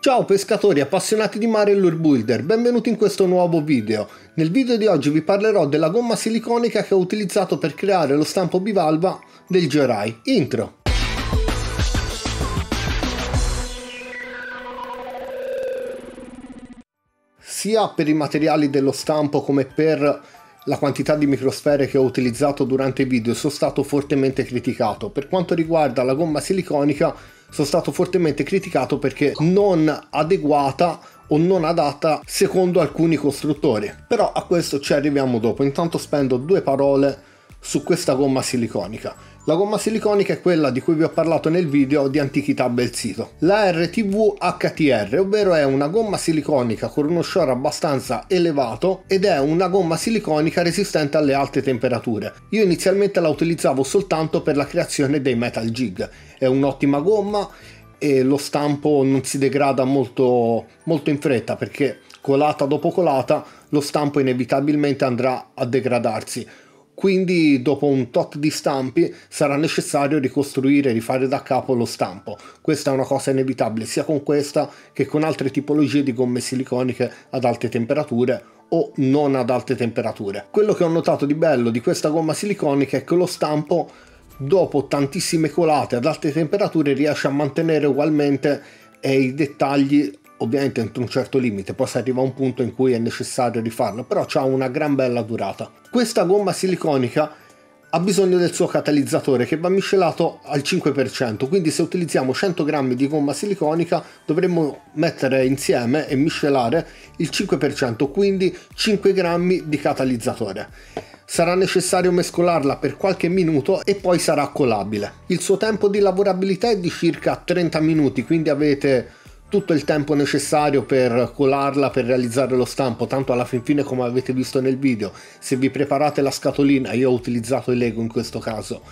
Ciao pescatori appassionati di mare e lure builder, benvenuti in questo nuovo video. Nel video di oggi vi parlerò della gomma siliconica che ho utilizzato per creare lo stampo bivalva del Gyorai. Intro! Sia per i materiali dello stampo come per la quantità di microsfere che ho utilizzato durante il video sono stato fortemente criticato. Per quanto riguarda la gomma siliconica sono stato fortemente criticato perché non adeguata o non adatta secondo alcuni costruttori, però a questo ci arriviamo dopo. Intanto spendo due parole su questa gomma siliconica. La gomma siliconica è quella di cui vi ho parlato nel video di antichità Belzito, la RTV HTR, ovvero è una gomma siliconica con uno shore abbastanza elevato ed è una gomma siliconica resistente alle alte temperature. Io inizialmente la utilizzavo soltanto per la creazione dei metal jig. È un'ottima gomma e lo stampo non si degrada molto in fretta, perché colata dopo colata lo stampo inevitabilmente andrà a degradarsi. Quindi dopo un tot di stampi sarà necessario ricostruire e rifare da capo lo stampo. Questa è una cosa inevitabile sia con questa che con altre tipologie di gomme siliconiche ad alte temperature o non ad alte temperature. Quello che ho notato di bello di questa gomma siliconica è che lo stampo dopo tantissime colate ad alte temperature riesce a mantenere ugualmente i dettagli, ovviamente entro un certo limite, poi si arriva a un punto in cui è necessario rifarlo, però ha una gran bella durata. Questa gomma siliconica ha bisogno del suo catalizzatore che va miscelato al 5%, quindi se utilizziamo 100 grammi di gomma siliconica dovremmo mettere insieme e miscelare il 5%, quindi 5 grammi di catalizzatore. Sarà necessario mescolarla per qualche minuto e poi sarà colabile. Il suo tempo di lavorabilità è di circa 30 minuti, quindi avete tutto il tempo necessario per colarla, per realizzare lo stampo. Tanto alla fin fine, come avete visto nel video, se vi preparate la scatolina, io ho utilizzato il Lego in questo caso,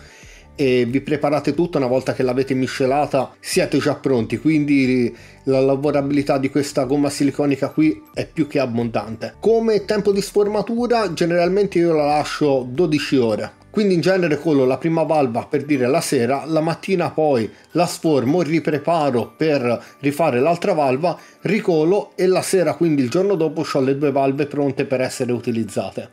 e vi preparate tutto, una volta che l'avete miscelata siete già pronti, quindi la lavorabilità di questa gomma siliconica qui è più che abbondante. Come tempo di sformatura generalmente io la lascio 12 ore, quindi in genere colo la prima valva per dire la sera, la mattina poi la sformo, ripreparo per rifare l'altra valva, ricolo e la sera, quindi il giorno dopo, ho le due valve pronte per essere utilizzate.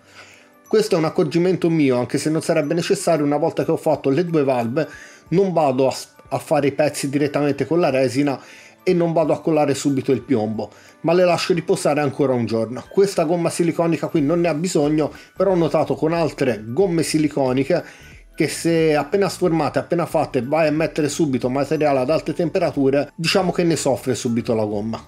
Questo è un accorgimento mio, anche se non sarebbe necessario. Una volta che ho fatto le due valve non vado a fare i pezzi direttamente con la resina e non vado a collare subito il piombo, ma le lascio riposare ancora un giorno. Questa gomma siliconica qui non ne ha bisogno, però ho notato con altre gomme siliconiche che se appena sformate, appena fatte, vai a mettere subito materiale ad alte temperature, diciamo che ne soffre subito la gomma.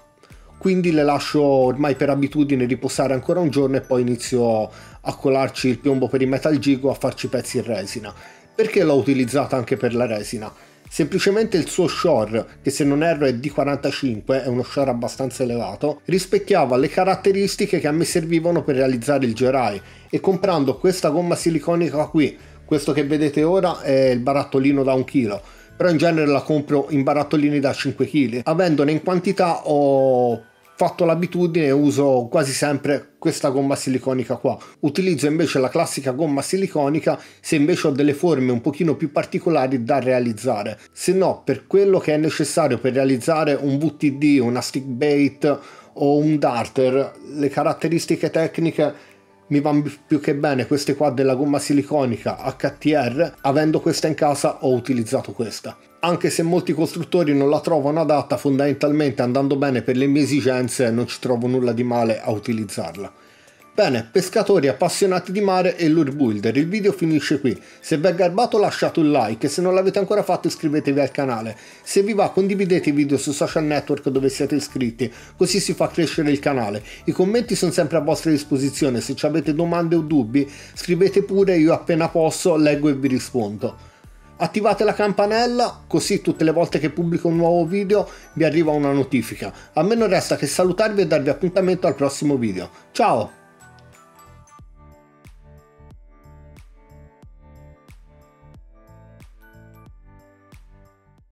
Quindi le lascio ormai per abitudine riposare ancora un giorno e poi inizio a colarci il piombo per i metal jig o a farci pezzi in resina. Perché l'ho utilizzata anche per la resina? Semplicemente il suo shore, che se non erro è di 45, è uno shore abbastanza elevato, rispecchiava le caratteristiche che a me servivano per realizzare il Gyorai, e comprando questa gomma siliconica qui, questo che vedete ora è il barattolino da 1 kg, però in genere la compro in barattolini da 5 kg. Avendone in quantità ho fatto l'abitudine e uso quasi sempre questa gomma siliconica qua. Utilizzo invece la classica gomma siliconica se invece ho delle forme un pochino più particolari da realizzare, se no per quello che è necessario per realizzare un VTD, una stick bait o un darter, le caratteristiche tecniche mi vanno più che bene. Queste qua della gomma siliconica HTR, avendo questa in casa ho utilizzato questa, anche se molti costruttori non la trovano adatta. Fondamentalmente, andando bene per le mie esigenze, non ci trovo nulla di male a utilizzarla. Bene, pescatori appassionati di mare e lure builder, il video finisce qui. Se vi è garbato lasciate un like, se non l'avete ancora fatto iscrivetevi al canale. Se vi va condividete i video sui social network dove siete iscritti, così si fa crescere il canale. I commenti sono sempre a vostra disposizione, se ci avete domande o dubbi scrivete pure, io appena posso leggo e vi rispondo. Attivate la campanella, così tutte le volte che pubblico un nuovo video vi arriva una notifica. A me non resta che salutarvi e darvi appuntamento al prossimo video. Ciao!